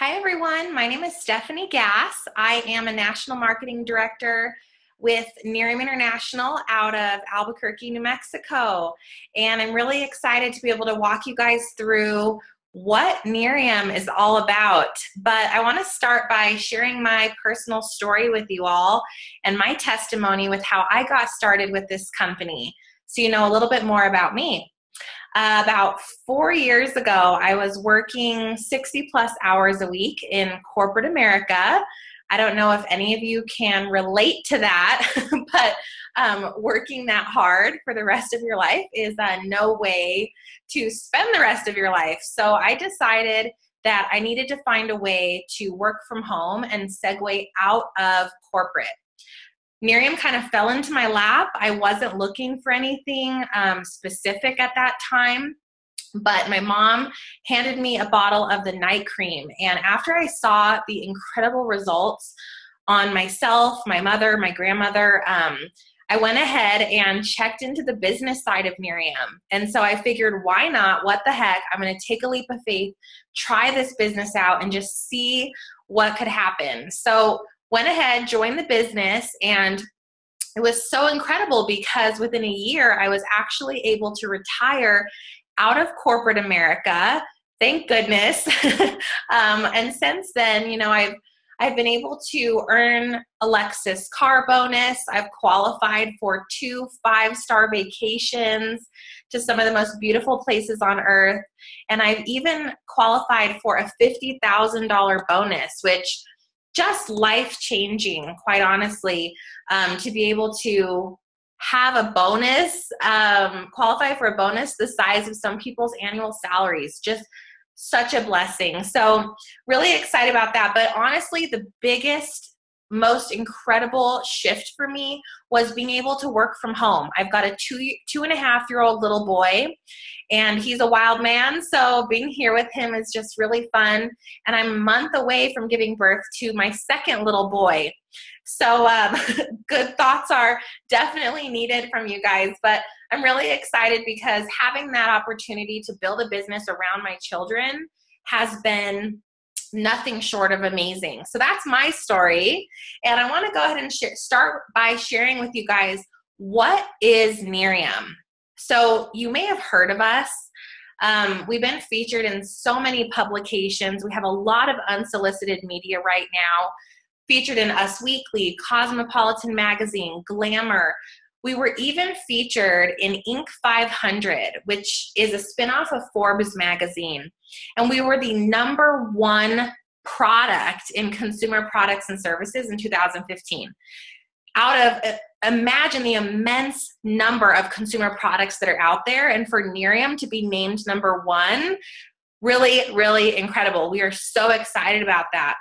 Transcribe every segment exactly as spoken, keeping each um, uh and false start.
Hi everyone, my name is Stephanie Gass. I am a National Marketing Director with Nerium International out of Albuquerque, New Mexico. And I'm really excited to be able to walk you guys through what Nerium is all about. But I want to start by sharing my personal story with you all and my testimony with how I got started with this company, so you know a little bit more about me. Uh, about four years ago, I was working sixty plus hours a week in corporate America. I don't know if any of you can relate to that, but um, working that hard for the rest of your life is uh, no way to spend the rest of your life. So I decided that I needed to find a way to work from home and segue out of corporate. Nerium kind of fell into my lap. I wasn't looking for anything um, specific at that time, but my mom handed me a bottle of the night cream. And after I saw the incredible results on myself, my mother, my grandmother, um, I went ahead and checked into the business side of Nerium. And so I figured, why not? What the heck? I'm going to take a leap of faith, try this business out, and just see what could happen. So went ahead, joined the business, and it was so incredible because within a year, I was actually able to retire out of corporate America, thank goodness. um, and since then, you know, I've, I've been able to earn a Lexus car bonus. I've qualified for two five-star vacations to some of the most beautiful places on earth. And I've even qualified for a fifty thousand dollar bonus, which just life-changing, quite honestly, um, to be able to have a bonus, um, qualify for a bonus the size of some people's annual salaries. Just such a blessing. So really excited about that. But honestly, the biggest, most incredible shift for me was being able to work from home. I've got a two, two and a half year old little boy, and he's a wild man, so being here with him is just really fun. And I'm a month away from giving birth to my second little boy. So um, good thoughts are definitely needed from you guys, but I'm really excited because having that opportunity to build a business around my children has been nothing short of amazing. So that's my story. And I want to go ahead and start by sharing with you guys, what is Nerium? So you may have heard of us. Um, we've been featured in so many publications. We have a lot of unsolicited media right now, featured in Us Weekly, Cosmopolitan Magazine, Glamour. We were even featured in Inc five hundred, which is a spinoff of Forbes magazine. And we were the number one product in consumer products and services in two thousand fifteen. Out of, imagine the immense number of consumer products that are out there, and for Nerium to be named number one, really, really incredible. We are so excited about that.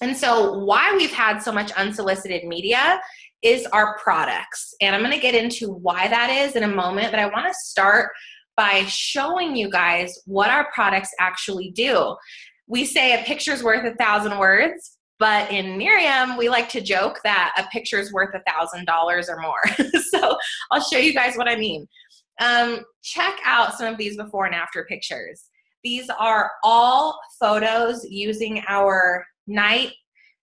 And so why we've had so much unsolicited media is our products. And I'm gonna get into why that is in a moment, but I wanna start by showing you guys what our products actually do. We say a picture's worth a thousand words, but in Nerium, we like to joke that a picture's worth a thousand dollars or more. So I'll show you guys what I mean. Um, check out some of these before and after pictures. These are all photos using our night,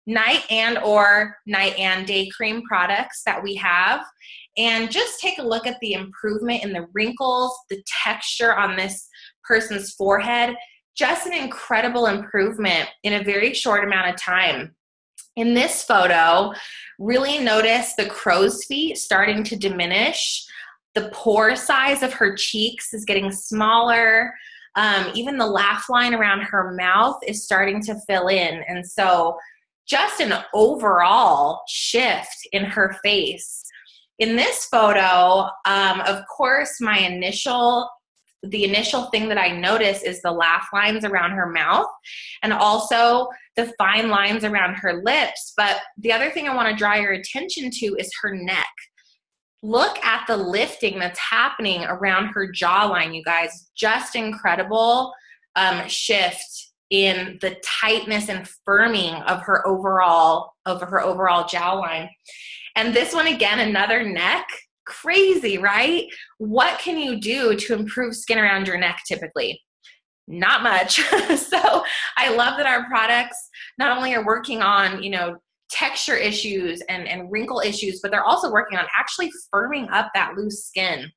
night and or night and day cream products that we have. And just take a look at the improvement in the wrinkles, the texture on this person's forehead. Just an incredible improvement in a very short amount of time. In this photo, really notice the crow's feet starting to diminish. The pore size of her cheeks is getting smaller. Um, even the laugh line around her mouth is starting to fill in. And so just an overall shift in her face. In this photo, um, of course, my initial, the initial thing that I notice is the laugh lines around her mouth and also the fine lines around her lips. But the other thing I want to draw your attention to is her neck. Look at the lifting that's happening around her jawline, you guys. Just incredible um, shift in the tightness and firming of her overall, of her overall jawline. And this one, again, another neck. Crazy, right? What can you do to improve skin around your neck typically? not much. So I love that our products not only are working on, you know, texture issues and, and wrinkle issues, but they're also working on actually firming up that loose skin.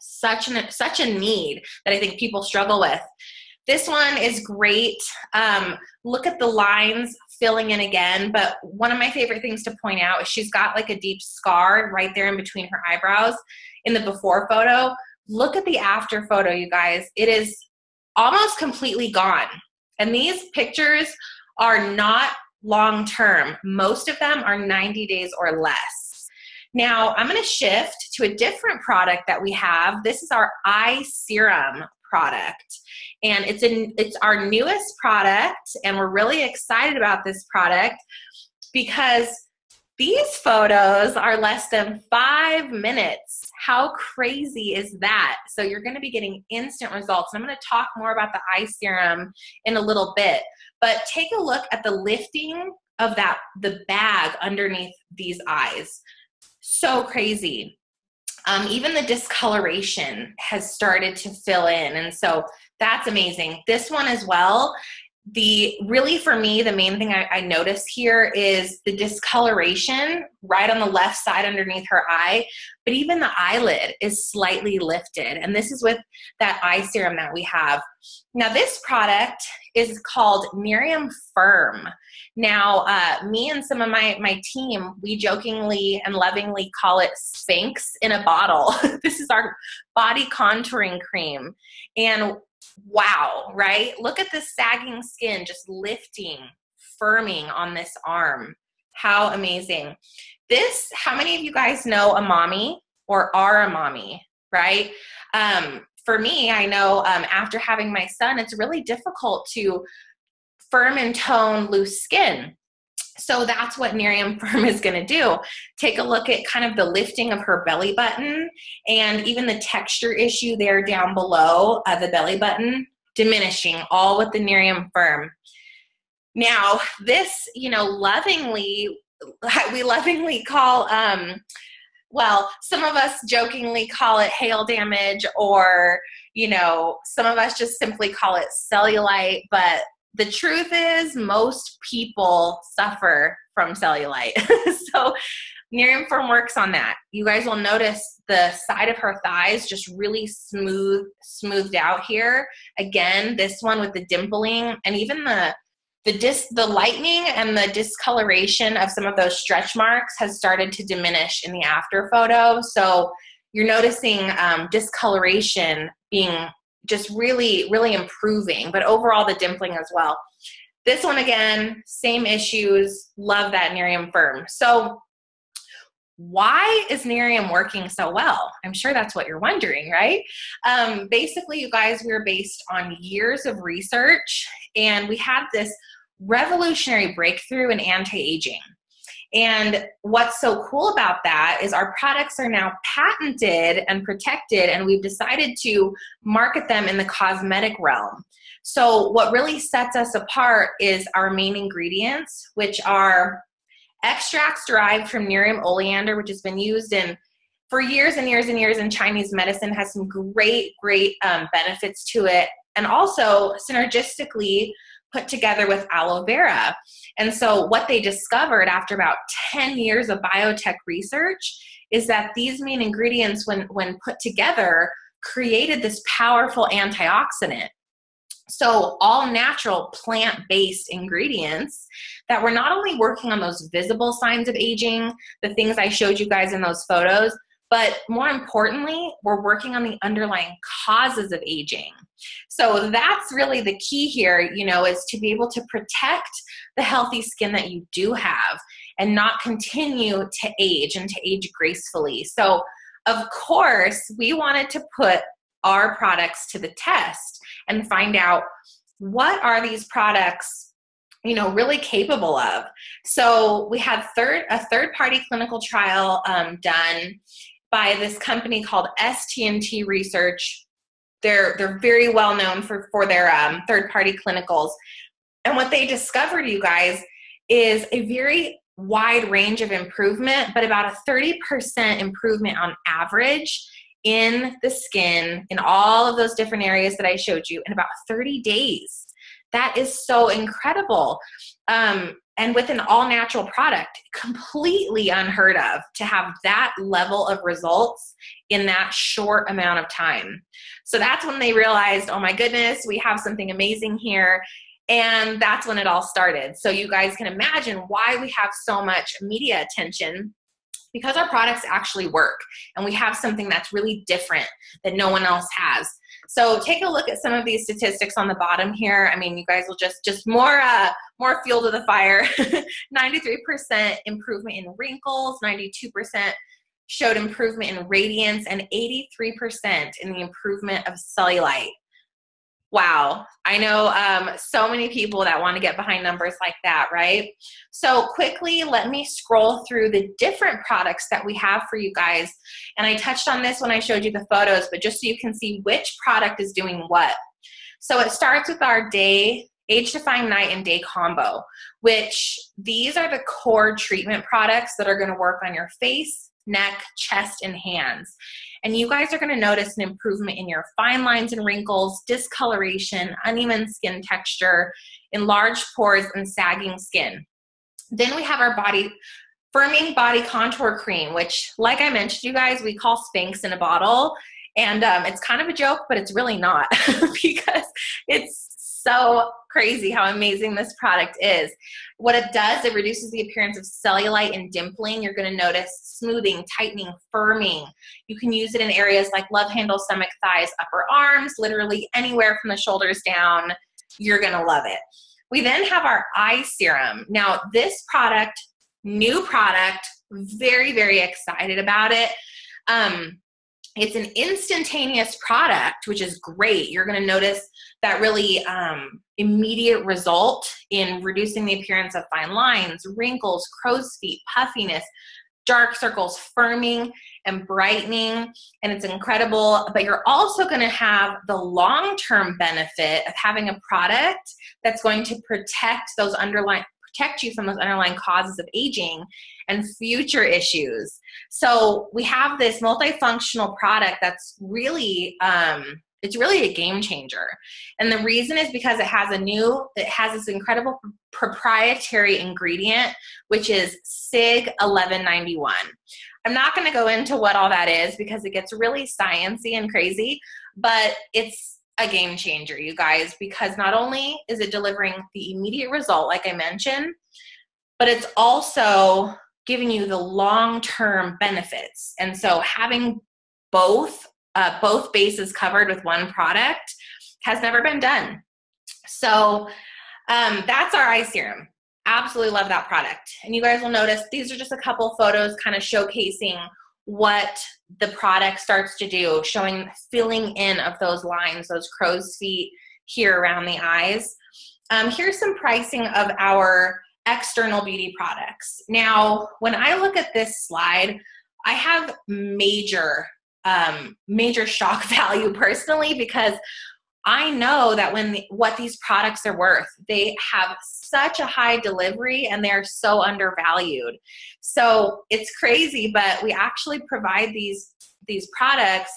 Such an, such a need that I think people struggle with. This one is great. Um, look at the lines filling in again, but one of my favorite things to point out is she's got like a deep scar right there in between her eyebrows in the before photo. Look at the after photo, you guys. It is almost completely gone. And these pictures are not long-term. Most of them are ninety days or less. Now I'm gonna shift to a different product that we have. This is our eye serum product. And it's, in, it's our newest product, and we're really excited about this product because these photos are less than five minutes. How crazy is that? So you're gonna be getting instant results. And I'm gonna talk more about the eye serum in a little bit, but take a look at the lifting of that, the bag underneath these eyes. So crazy. Um, even the discoloration has started to fill in, and so that's amazing. This one as well, the really for me, the main thing I, I notice here is the discoloration right on the left side underneath her eye, but even the eyelid is slightly lifted, and this is with that eye serum that we have. Now this product is called Nerium Firm. Now uh, me and some of my, my team, we jokingly and lovingly call it Sphinx in a bottle. This is our body contouring cream. And wow, right? Look at the sagging skin just lifting, firming on this arm. How amazing. This, how many of you guys know a mommy or are a mommy, right? Um, For me, I know um, after having my son, it's really difficult to firm and tone loose skin. So that's what Nerium Firm is going to do. Take a look at kind of the lifting of her belly button and even the texture issue there down below of the belly button, diminishing all with the Nerium Firm. Now this, you know, lovingly, we lovingly call... Um, Well, some of us jokingly call it hail damage, or, you know, some of us just simply call it cellulite, but the truth is most people suffer from cellulite. So Nerium Firm works on that. You guys will notice the side of her thighs just really smooth, smoothed out here. Again, this one with the dimpling and even the The, dis, the lightening and the discoloration of some of those stretch marks has started to diminish in the after photo. So you're noticing um, discoloration being just really, really improving, but overall the dimpling as well. This one again, same issues, love that Nerium Firm. So why is Nerium working so well? I'm sure that's what you're wondering, right? Um, basically, you guys, we were based on years of research, and we had this revolutionary breakthrough in anti-aging. And what's so cool about that is our products are now patented and protected, and we've decided to market them in the cosmetic realm. So what really sets us apart is our main ingredients, which are extracts derived from Nerium oleander, which has been used in for years and years and years in Chinese medicine, has some great, great um, benefits to it, and also synergistically put together with aloe vera. And so what they discovered after about ten years of biotech research is that these main ingredients, when, when put together, created this powerful antioxidant. So all natural plant-based ingredients that were not only working on those visible signs of aging, the things I showed you guys in those photos, but more importantly, we're working on the underlying causes of aging. So that's really the key here, you know, is to be able to protect the healthy skin that you do have and not continue to age and to age gracefully. So of course, we wanted to put our products to the test and find out what are these products, you know, really capable of. So we had third, a third-party clinical trial um, done by this company called S T N T Research. They're, they're very well known for, for their um, third-party clinicals. And what they discovered, you guys, is a very wide range of improvement, but about a thirty percent improvement on average in the skin, in all of those different areas that I showed you, in about thirty days. That is so incredible. Um, and with an all-natural product, completely unheard of to have that level of results in that short amount of time. So that's when they realized, oh my goodness, we have something amazing here. And that's when it all started. So you guys can imagine why we have so much media attention, because our products actually work and we have something that's really different that no one else has. So take a look at some of these statistics on the bottom here. I mean, you guys will just, just more, uh, more fuel to the fire. ninety-three percent improvement in wrinkles, ninety-two percent showed improvement in radiance, and eighty-three percent in the improvement of cellulite. Wow. I know um, so many people that want to get behind numbers like that, right? So quickly, let me scroll through the different products that we have for you guys. And I touched on this when I showed you the photos, but just so you can see which product is doing what. So it starts with our day, age-defying night and day combo, which these are the core treatment products that are going to work on your face, neck, chest, and hands. And you guys are going to notice an improvement in your fine lines and wrinkles, discoloration, uneven skin texture, enlarged pores, and sagging skin. Then we have our body firming body contour cream, which, like I mentioned, you guys, we call Spanx in a bottle. And um, it's kind of a joke, but it's really not because it's so crazy how amazing this product is. What it does, it reduces the appearance of cellulite and dimpling. You're going to notice smoothing, tightening, firming. You can use it in areas like love handle, stomach, thighs, upper arms, literally anywhere from the shoulders down. You're going to love it. We then have our eye serum. Now, this product, new product, very, very excited about it. Um, It's an instantaneous product, which is great. You're going to notice that really um, immediate result in reducing the appearance of fine lines, wrinkles, crow's feet, puffiness, dark circles, firming and brightening, and it's incredible. But you're also going to have the long-term benefit of having a product that's going to protect those underlying protect you from those underlying causes of aging and future issues. So we have this multifunctional product that's really, um, it's really a game changer. And the reason is because it has a new, it has this incredible proprietary ingredient, which is SIG eleven ninety-one. I'm not going to go into what all that is because it gets really sciencey and crazy, but it's a game changer, you guys, because not only is it delivering the immediate result, like I mentioned, but it's also giving you the long-term benefits. And so having both, uh, both bases covered with one product has never been done. So um, that's our eye serum. Absolutely love that product. And you guys will notice these are just a couple photos kind of showcasing what the product starts to do, showing filling in of those lines, those crow's feet here around the eyes. Um, here's some pricing of our external beauty products. Now, when I look at this slide, I have major, um, major shock value personally, because I know that when the, what these products are worth, they have such a high delivery and they're so undervalued. So it's crazy, but we actually provide these, these products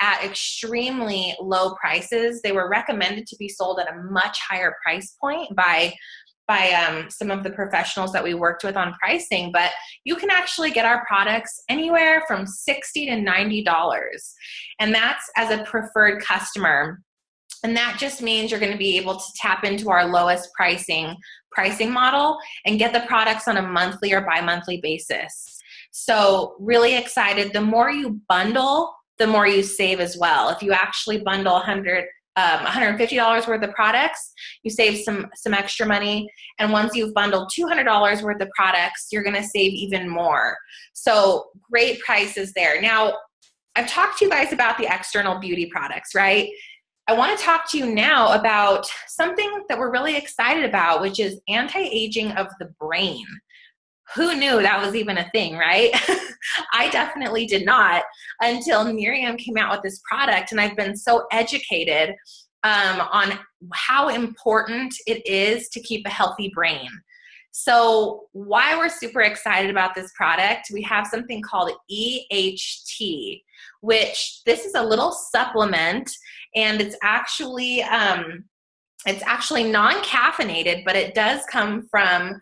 at extremely low prices. They were recommended to be sold at a much higher price point by, by um, some of the professionals that we worked with on pricing, but you can actually get our products anywhere from sixty to ninety dollars. And that's as a preferred customer. And that just means you're going to be able to tap into our lowest pricing pricing model and get the products on a monthly or bi-monthly basis. So really excited. The more you bundle, the more you save as well. If you actually bundle one hundred dollars, um, one hundred fifty dollars worth of products, you save some, some extra money. And once you've bundled two hundred dollars worth of products, you're going to save even more. So great prices there. Now, I've talked to you guys about the external beauty products, right? I want to talk to you now about something that we're really excited about, which is anti-aging of the brain. Who knew that was even a thing, right? I definitely did not until Nerium came out with this product, and I've been so educated um, on how important it is to keep a healthy brain. So why we're super excited about this product, we have something called E H T, which this is a little supplement, and it's actually um, it's actually non-caffeinated, but it does come from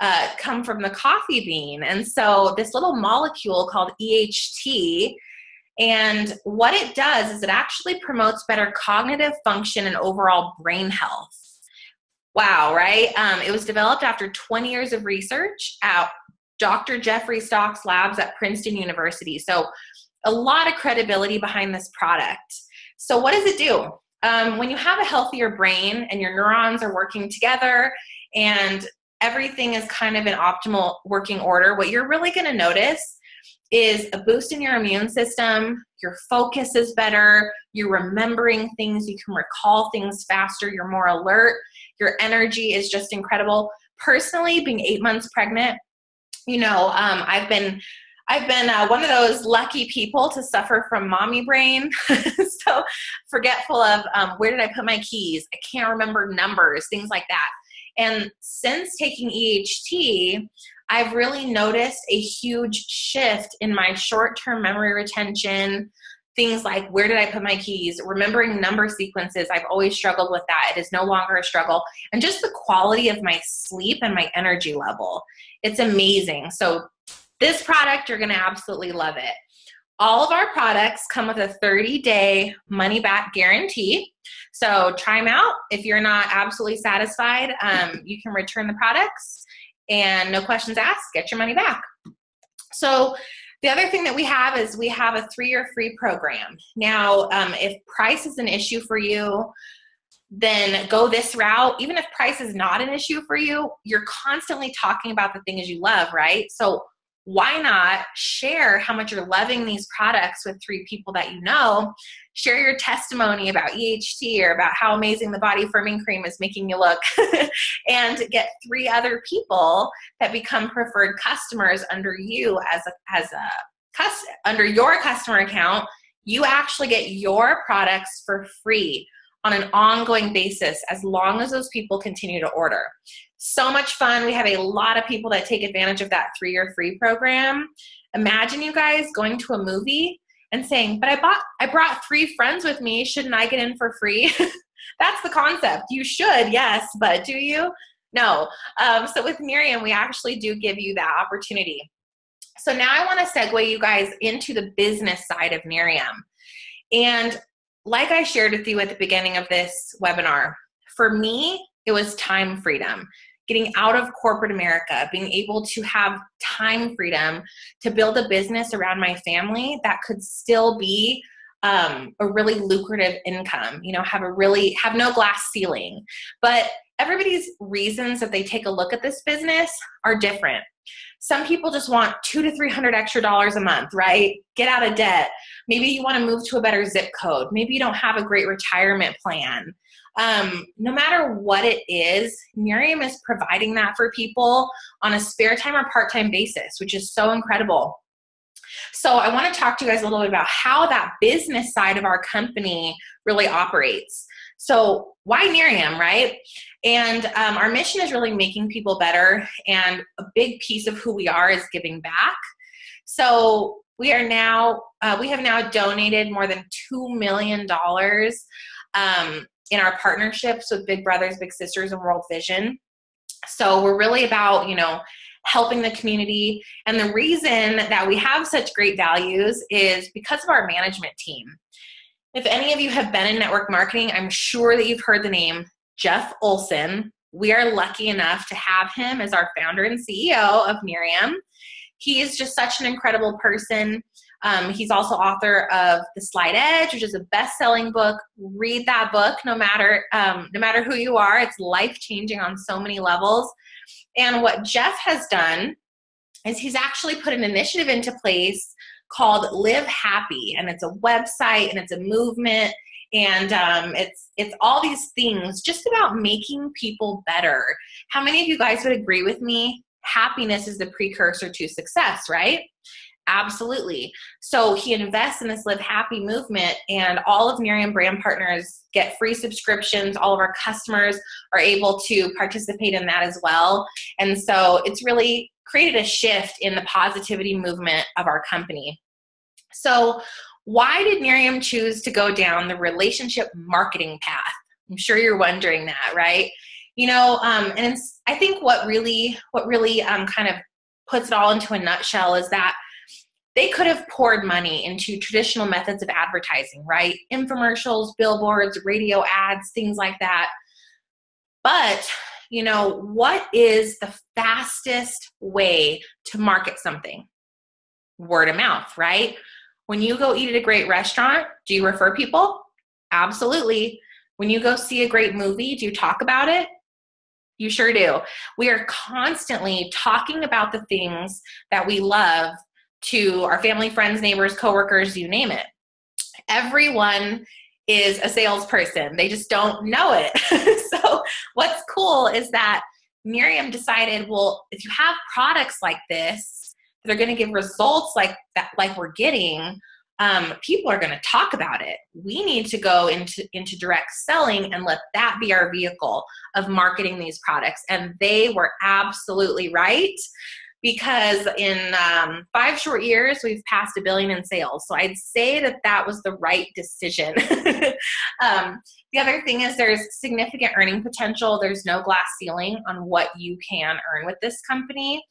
uh, come from the coffee bean. And so this little molecule called E H T, and what it does is it actually promotes better cognitive function and overall brain health. Wow, right? Um, it was developed after twenty years of research at Doctor Jeffrey Stock's labs at Princeton University. So a lot of credibility behind this product. So what does it do? Um, when you have a healthier brain and your neurons are working together and everything is kind of in optimal working order, what you're really going to notice is a boost in your immune system, your focus is better, you're remembering things, you can recall things faster, you're more alert, your energy is just incredible. Personally, being eight months pregnant, you know, um, I've been I've been uh, one of those lucky people to suffer from mommy brain. So forgetful of um, where did I put my keys? I can't remember numbers, things like that. And since taking E H T, I've really noticed a huge shift in my short-term memory retention, things like where did I put my keys, remembering number sequences. I've always struggled with that. It is no longer a struggle. And just the quality of my sleep and my energy level. It's amazing. So this product, you're going to absolutely love it. All of our products come with a thirty-day money-back guarantee. So try them out. If you're not absolutely satisfied, um, you can return the products. And no questions asked, get your money back. So the other thing that we have is we have a three-year free program. Now, um, if price is an issue for you, then go this route. Even if price is not an issue for you, you're constantly talking about the things you love, right? So why not share how much you're loving these products with three people that you know? Share your testimony about E H T or about how amazing the body firming cream is making you look, and get three other people that become preferred customers under you as a, as a under your customer account. You actually get your products for free on an ongoing basis as long as those people continue to order. So much fun. We have a lot of people that take advantage of that three-year free program. Imagine you guys going to a movie and saying, but I bought, I brought three friends with me. Shouldn't I get in for free? That's the concept. You should, yes, but do you? No. Um, so with Nerium, we actually do give you that opportunity. So now I want to segue you guys into the business side of Nerium. And like I shared with you at the beginning of this webinar, for me, it was time freedom. Getting out of corporate America, being able to have time freedom to build a business around my family that could still be um, a really lucrative income, you know, have a really, have no glass ceiling. But everybody's reasons that they take a look at this business are different. Some people just want two to three hundred extra dollars a month, right? Get out of debt. Maybe you want to move to a better zip code. Maybe you don't have a great retirement plan. Um, no matter what it is, Nerium is providing that for people on a spare time or part-time basis, which is so incredible. So I want to talk to you guys a little bit about how that business side of our company really operates. So why Nerium, right? And um, our mission is really making people better, and a big piece of who we are is giving back. So we are now, uh, we have now donated more than two million dollars um, in our partnerships with Big Brothers Big Sisters and World Vision. So we're really about, you know, helping the community. And the reason that we have such great values is because of our management team. If any of you have been in network marketing, I'm sure that you've heard the name Jeff Olson. We are lucky enough to have him as our founder and C E O of Nerium. He is just such an incredible person. Um, he's also author of The Slight Edge, which is a best-selling book. Read that book, no matter, um, no matter who you are. It's life-changing on so many levels. And what Jeff has done is he's actually put an initiative into place called Live Happy, and it's a website, and it's a movement, and um, it's, it's all these things just about making people better. How many of you guys would agree with me? Happiness is the precursor to success, right? Absolutely. So he invests in this Live Happy movement, and all of Nerium brand partners get free subscriptions. All of our customers are able to participate in that as well. And so it's really created a shift in the positivity movement of our company. So why did Nerium choose to go down the relationship marketing path? I'm sure you're wondering that, right? You know, um, and it's, I think what really, what really um, kind of puts it all into a nutshell is that they could have poured money into traditional methods of advertising, right? Infomercials, billboards, radio ads, things like that. But, you know, what is the fastest way to market something? Word of mouth, right? When you go eat at a great restaurant, do you refer people? Absolutely. When you go see a great movie, do you talk about it? You sure do. We are constantly talking about the things that we love to our family, friends, neighbors, coworkers, you name it. Everyone is a salesperson. They just don't know it. So what's cool is that Nerium decided, well, if you have products like this, they're going to give results like that, like we're getting, um, people are going to talk about it. We need to go into, into direct selling and let that be our vehicle of marketing these products. And they were absolutely right. Because in um, five short years, we've passed a billion in sales. So I'd say that that was the right decision. um, the other thing is there's significant earning potential. There's no glass ceiling on what you can earn with this company.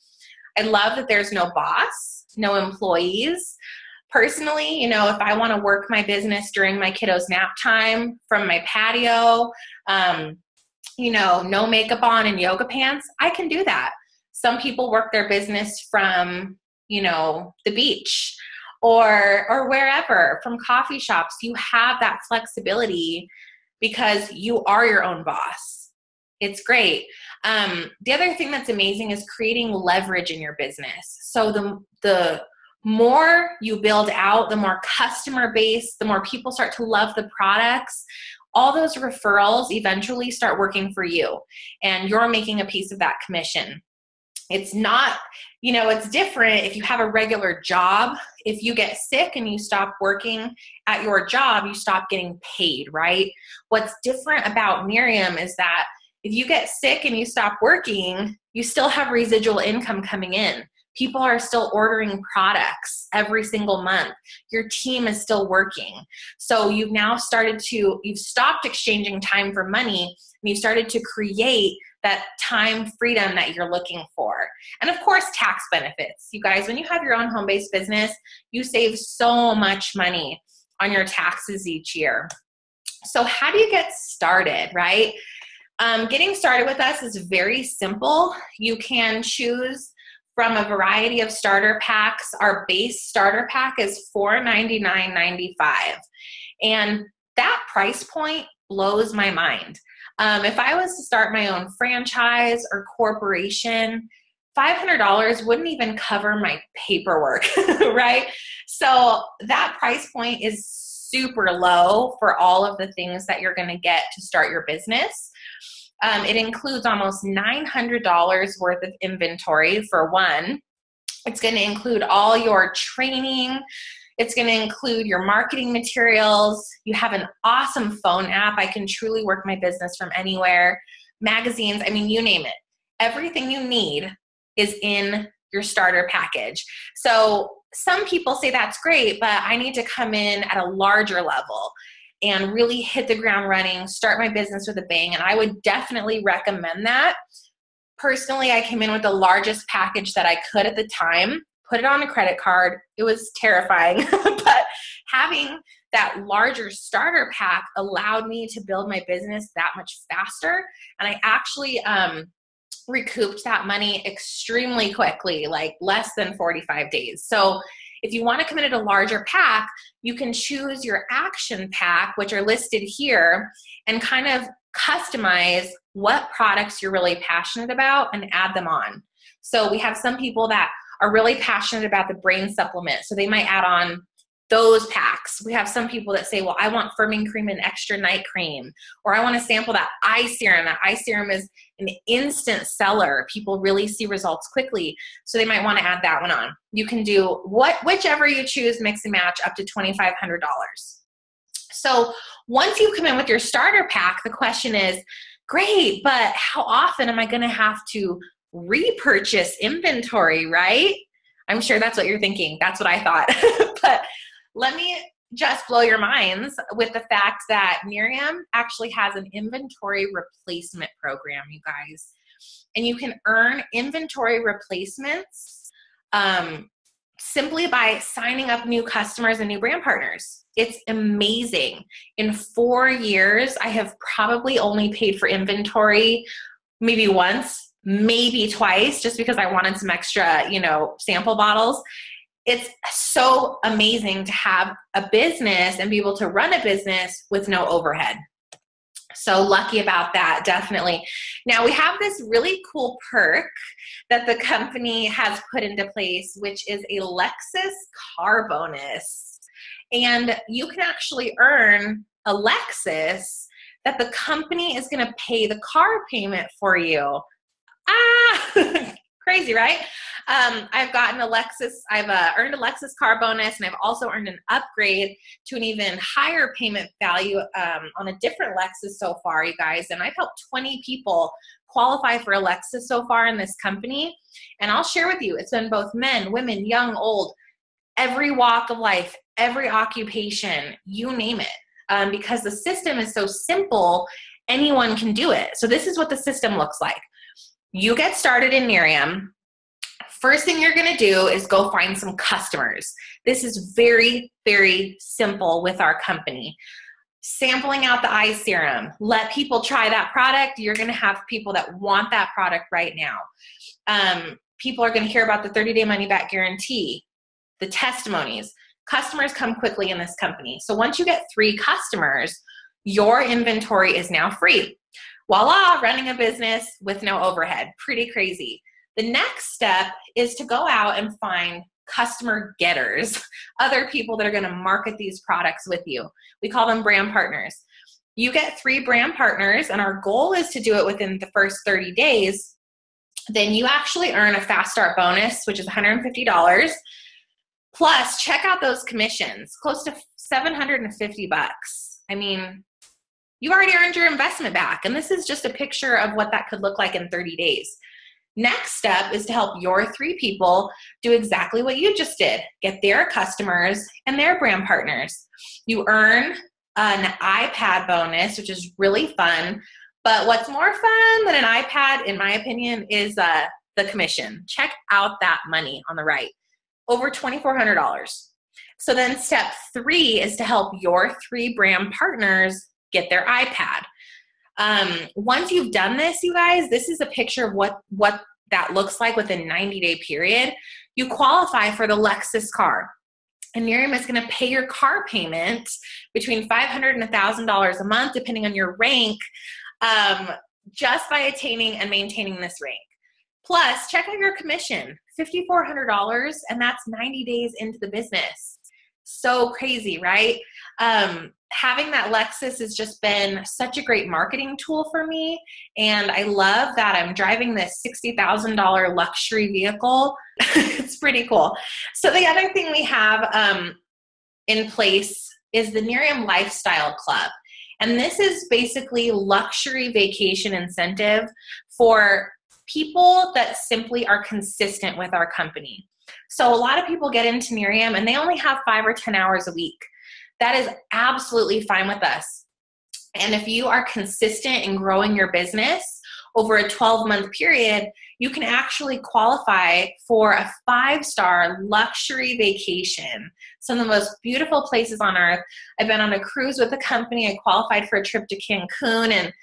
I love that there's no boss, no employees. Personally, you know, if I want to work my business during my kiddo's nap time from my patio, um, you know, no makeup on and yoga pants, I can do that. Some people work their business from, you know, the beach or, or wherever, from coffee shops. You have that flexibility because you are your own boss. It's great. Um, the other thing that's amazing is creating leverage in your business. So the, the more you build out, the more customer base, the more people start to love the products. All those referrals eventually start working for you, and you're making a piece of that commission. It's not, you know, it's different if you have a regular job. If you get sick and you stop working at your job, you stop getting paid, right? What's different about Nerium is that if you get sick and you stop working, you still have residual income coming in. People are still ordering products every single month. Your team is still working. So you've now started to, you've stopped exchanging time for money, and you've started to create that time freedom that you're looking for. And of course, tax benefits. You guys, when you have your own home-based business, you save so much money on your taxes each year. So how do you get started, right? Um, getting started with us is very simple. You can choose from a variety of starter packs. Our base starter pack is four ninety-nine ninety-five. And that price point blows my mind. Um, if I was to start my own franchise or corporation, five hundred dollars wouldn't even cover my paperwork, right? So that price point is super low for all of the things that you're going to get to start your business. Um, it includes almost nine hundred dollars worth of inventory for one. It's going to include all your training. It's going to include your marketing materials. You have an awesome phone app. I can truly work my business from anywhere. Magazines, I mean, you name it. Everything you need is in your starter package. So some people say that's great, but I need to come in at a larger level and really hit the ground running, start my business with a bang, and I would definitely recommend that. Personally, I came in with the largest package that I could at the time. Put it on a credit card. It was terrifying, but having that larger starter pack allowed me to build my business that much faster. And I actually um, recouped that money extremely quickly, like less than forty-five days. So if you want to commit to a larger pack, you can choose your action pack, which are listed here, and kind of customize what products you're really passionate about and add them on. So we have some people that are really passionate about the brain supplement. So they might add on those packs. We have some people that say, well, I want firming cream and extra night cream, or I want to sample that eye serum. That eye serum is an instant seller. People really see results quickly, so they might want to add that one on. You can do what, whichever you choose, mix and match up to twenty-five hundred dollars. So once you come in with your starter pack, the question is, great, but how often am I going to have to repurchase inventory, right? I'm sure that's what you're thinking. That's what I thought. But let me just blow your minds with the fact that Nerium actually has an inventory replacement program, you guys. And you can earn inventory replacements um, simply by signing up new customers and new brand partners. It's amazing. In four years, I have probably only paid for inventory maybe once, maybe twice, just because I wanted some extra, you know, sample bottles. It's so amazing to have a business and be able to run a business with no overhead. So lucky about that, definitely. Now we have this really cool perk that the company has put into place, which is a Lexus car bonus. And you can actually earn a Lexus that the company is going to pay the car payment for you. Ah, crazy, right? Um, I've gotten a Lexus, I've uh, earned a Lexus car bonus, and I've also earned an upgrade to an even higher payment value um, on a different Lexus so far, you guys. And I've helped twenty people qualify for a Lexus so far in this company. And I'll share with you, it's been both men, women, young, old, every walk of life, every occupation, you name it. Um, because the system is so simple, anyone can do it. So this is what the system looks like. You get started in Nerium. First thing you're going to do is go find some customers. This is very, very simple with our company. Sampling out the eye serum. Let people try that product. You're going to have people that want that product right now. Um, people are going to hear about the thirty-day money-back guarantee, the testimonies. Customers come quickly in this company. So once you get three customers, your inventory is now free. Voila, running a business with no overhead. Pretty crazy. The next step is to go out and find customer getters, other people that are going to market these products with you. We call them brand partners. You get three brand partners, and our goal is to do it within the first thirty days. Then you actually earn a fast start bonus, which is one hundred fifty dollars. Plus, check out those commissions, close to seven hundred fifty bucks. I mean, you've already earned your investment back. And this is just a picture of what that could look like in thirty days. Next step is to help your three people do exactly what you just did. Get their customers and their brand partners. You earn an iPad bonus, which is really fun. But what's more fun than an iPad, in my opinion, is uh, the commission. Check out that money on the right. Over twenty-four hundred dollars. So then step three is to help your three brand partners get their iPad. Um, once you've done this, you guys, this is a picture of what, what that looks like within a ninety-day period. You qualify for the Lexus car. And Nerium is going to pay your car payment between five hundred dollars and one thousand dollars a month, depending on your rank, um, just by attaining and maintaining this rank. Plus, check out your commission, five thousand four hundred dollars, and that's ninety days into the business. So crazy, right? Um, having that Lexus has just been such a great marketing tool for me, and I love that I'm driving this sixty thousand dollar luxury vehicle. It's pretty cool. So the other thing we have um, in place is the Nerium Lifestyle Club, and this is basically luxury vacation incentive for people that simply are consistent with our company. So a lot of people get into Nerium and they only have five or ten hours a week. That is absolutely fine with us. And if you are consistent in growing your business over a twelve month period, you can actually qualify for a five star luxury vacation. Some of the most beautiful places on earth. I've been on a cruise with a company. I qualified for a trip to Cancun and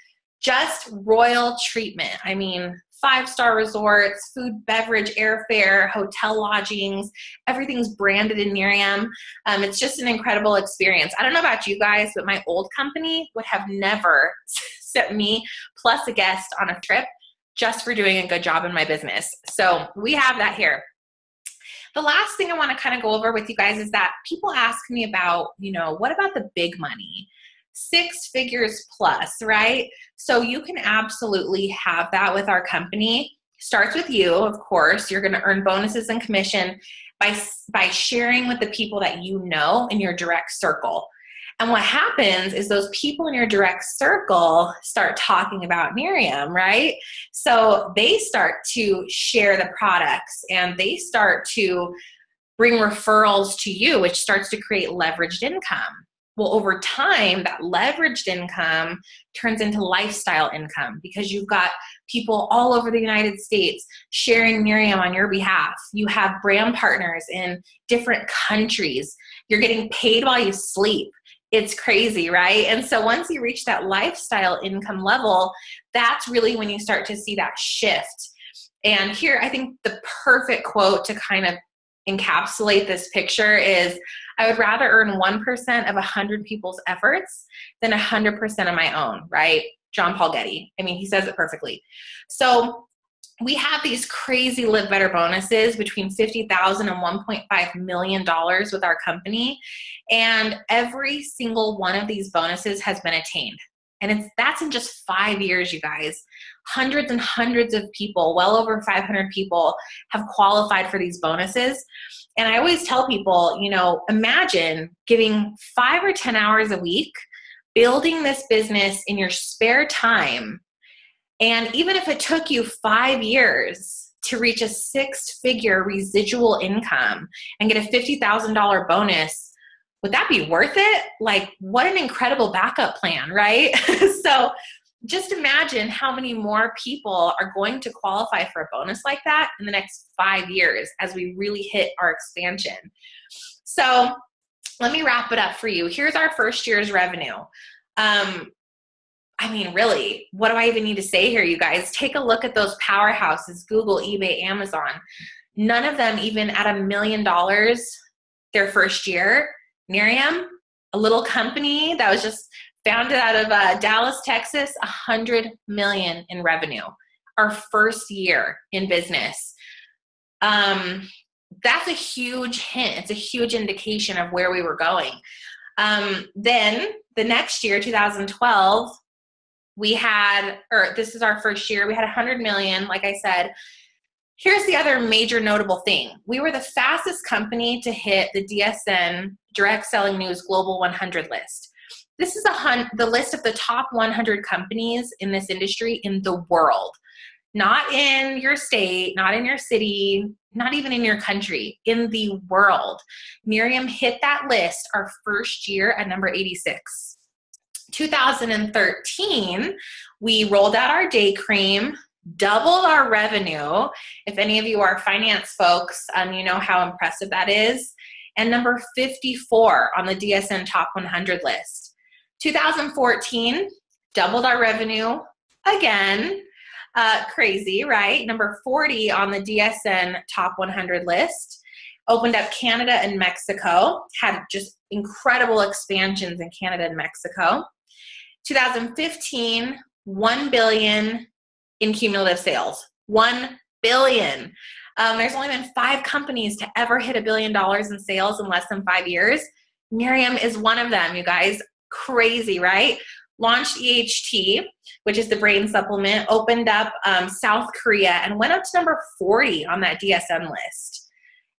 just royal treatment. I mean, five star resorts, food, beverage, airfare, hotel lodgings, everything's branded in Nerium. Um, it's just an incredible experience. I don't know about you guys, but my old company would have never sent me plus a guest on a trip just for doing a good job in my business. So we have that here. The last thing I want to kind of go over with you guys is that people ask me about, you know, what about the big money? Six figures plus, right? So you can absolutely have that with our company. Starts with you, of course. You're going to earn bonuses and commission by, by sharing with the people that you know in your direct circle. And what happens is those people in your direct circle start talking about Nerium, right? So they start to share the products and they start to bring referrals to you, which starts to create leveraged income. Well, over time, that leveraged income turns into lifestyle income because you've got people all over the United States sharing Nerium on your behalf. You have brand partners in different countries. You're getting paid while you sleep. It's crazy, right? And so once you reach that lifestyle income level, that's really when you start to see that shift. And here, I think the perfect quote to kind of encapsulate this picture is, I would rather earn one percent of one hundred people's efforts than one hundred percent of my own, right? John Paul Getty. I mean, he says it perfectly. So we have these crazy Live Better bonuses between fifty thousand dollars and one point five million dollars with our company. And every single one of these bonuses has been attained. And it's, that's in just five years, you guys. Hundreds and hundreds of people, well over five hundred people, have qualified for these bonuses. And I always tell people, you know, imagine giving five or ten hours a week, building this business in your spare time. And even if it took you five years to reach a six-figure residual income and get a fifty thousand dollar bonus, would that be worth it? Like, what an incredible backup plan, right? So just imagine how many more people are going to qualify for a bonus like that in the next five years as we really hit our expansion. So let me wrap it up for you. Here's our first year's revenue. Um, I mean, really, what do I even need to say here, you guys? Take a look at those powerhouses, Google, eBay, Amazon. None of them even at a million dollars their first year. Nerium, a little company that was just founded out of uh, Dallas, Texas, one hundred million dollars in revenue, our first year in business. Um, that's a huge hint. It's a huge indication of where we were going. Um, then the next year, two thousand twelve, we had, or this is our first year, we had one hundred million dollars, like I said. Here's the other major notable thing. We were the fastest company to hit the D S N Direct Selling News Global one hundred list. This is a hun- the list of the top one hundred companies in this industry in the world. Not in your state, not in your city, not even in your country, in the world. Nerium hit that list our first year at number eighty-six. two thousand thirteen, we rolled out our day cream, doubled our revenue. If any of you are finance folks, um, you know how impressive that is. And number fifty-four on the D S N Top one hundred list. two thousand fourteen, doubled our revenue again. Uh, crazy, right? Number forty on the D S N Top one hundred list. Opened up Canada and Mexico. Had just incredible expansions in Canada and Mexico. two thousand fifteen, one billion dollars in cumulative sales. one billion dollars. Um, there's only been five companies to ever hit a billion dollars in sales in less than five years. Nerium is one of them, you guys. Crazy, right? Launched E H T, which is the brain supplement, opened up um, South Korea, and went up to number forty on that D S M list.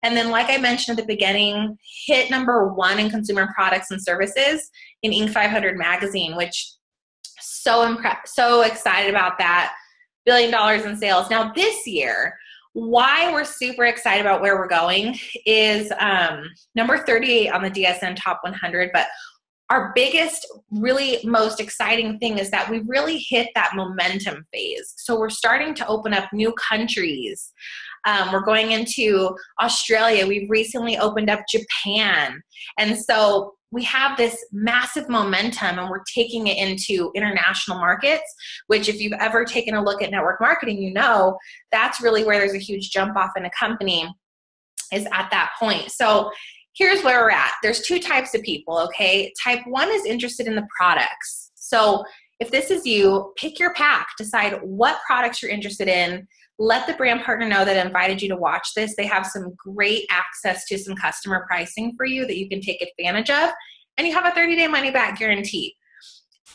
And then, like I mentioned at the beginning, hit number one in consumer products and services in Inc five hundred magazine, which so impre- so excited about that. Billion dollars in sales. Now this year, why we're super excited about where we're going is um, number thirty-eight on the D S N Top one hundred, but our biggest, really most exciting thing is that we really hit that momentum phase. So we're starting to open up new countries. Um, we're going into Australia. We've recently opened up Japan. And so we have this massive momentum and we're taking it into international markets, which if you've ever taken a look at network marketing, you know that's really where there's a huge jump off in a company, is at that point. So here's where we're at. There's two types of people, okay? Type one is interested in the products. So if this is you, pick your pack, decide what products you're interested in, let the brand partner know that I invited you to watch this. They have some great access to some customer pricing for you that you can take advantage of, and you have a thirty-day money-back guarantee.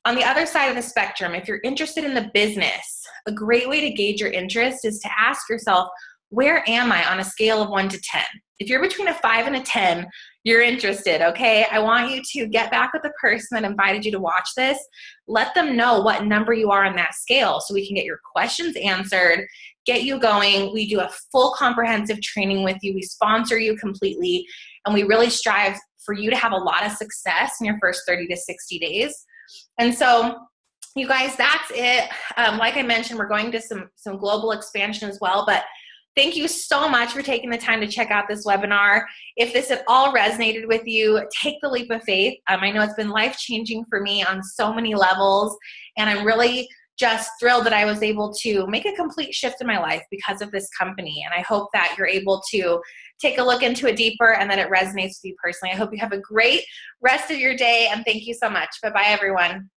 On the other side of the spectrum, if you're interested in the business, a great way to gauge your interest is to ask yourself, where am I on a scale of one to ten? If you're between a five and a ten, you're interested, okay? I want you to get back with the person that invited you to watch this. Let them know what number you are on that scale so we can get your questions answered, get you going. We do a full comprehensive training with you. We sponsor you completely, and we really strive for you to have a lot of success in your first thirty to sixty days. And so, you guys, that's it. Um, like I mentioned, we're going to some, some global expansion as well, but thank you so much for taking the time to check out this webinar. If this at all resonated with you, take the leap of faith. Um, I know it's been life-changing for me on so many levels, and I'm really just thrilled that I was able to make a complete shift in my life because of this company. And I hope that you're able to take a look into it deeper and that it resonates with you personally. I hope you have a great rest of your day, and thank you so much. Bye-bye, everyone.